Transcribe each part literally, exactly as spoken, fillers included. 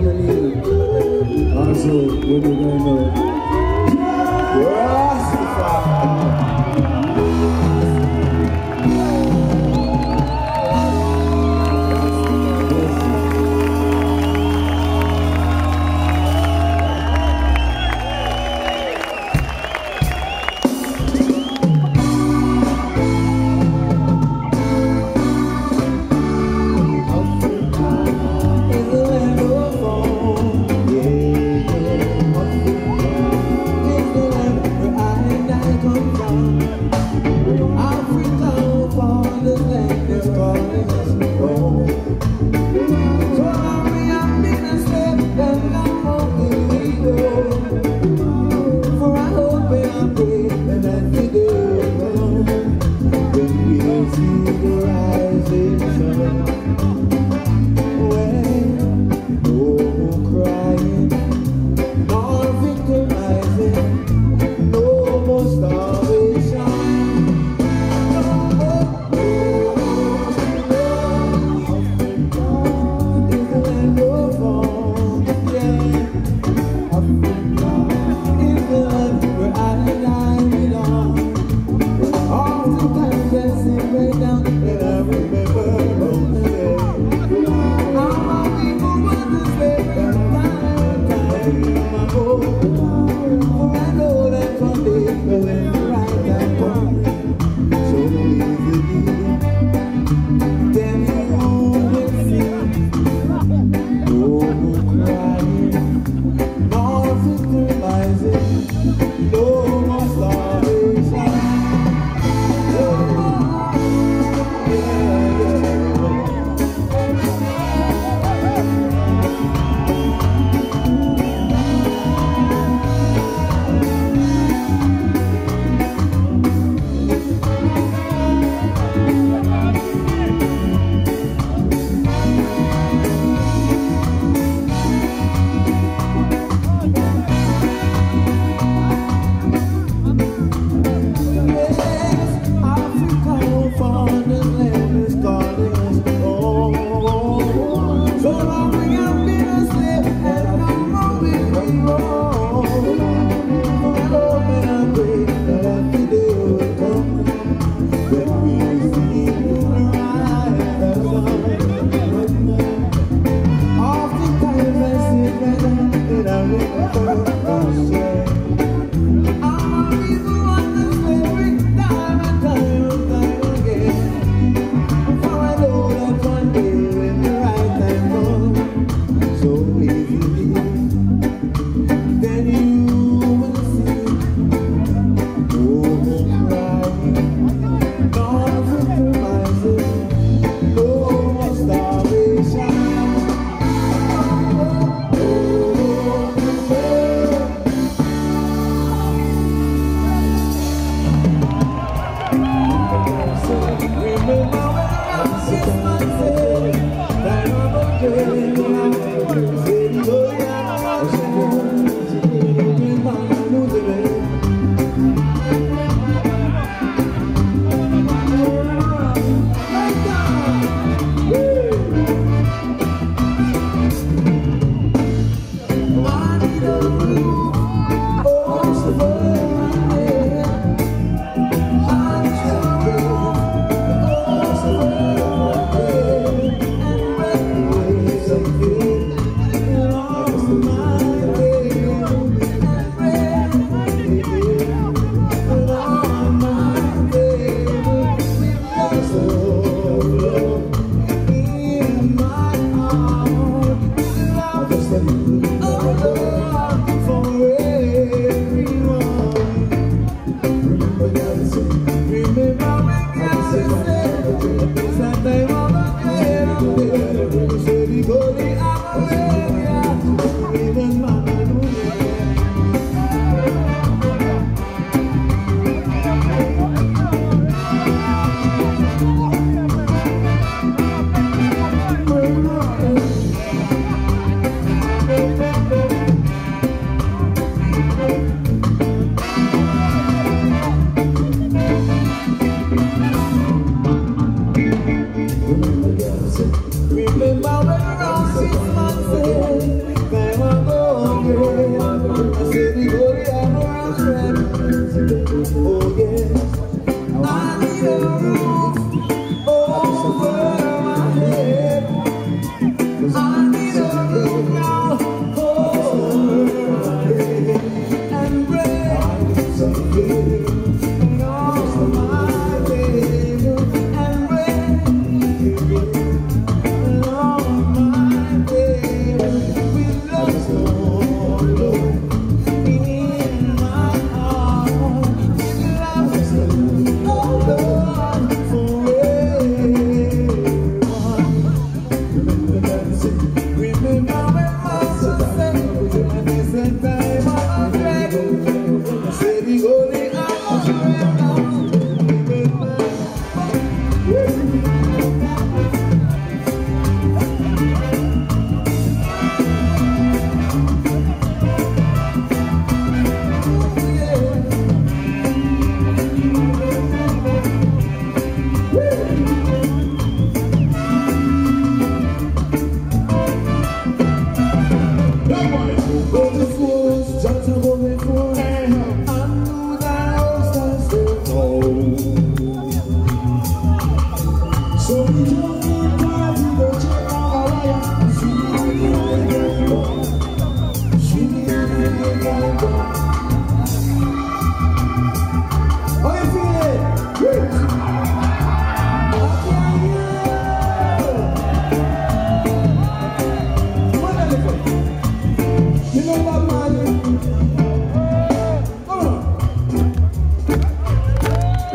coming in. Also, when we're going to...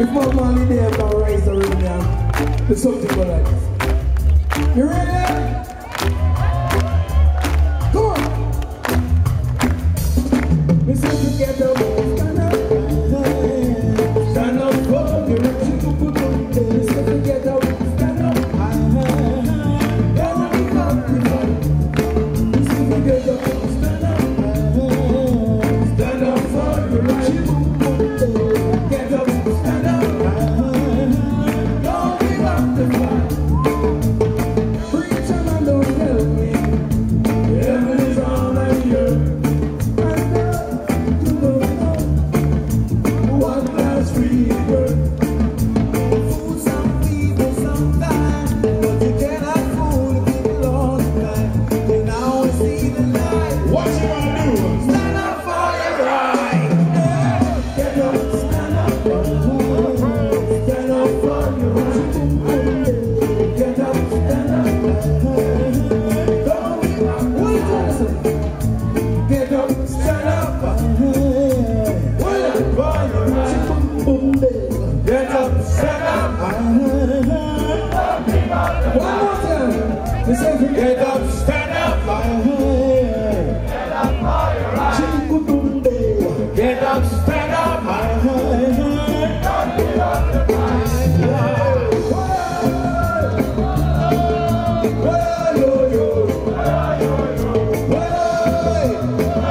If my money there, I'm gonna raise the ring now. There's something for that. You ready? Come on. We say together, we stand up. Stand up for the direction to put on. We say together, we stand up. Stand up for the direction. We say together, we stand up. Stand up for the direction to put on. Get up, stand up, get up for your right. Get up, stand up, don't give up the fight.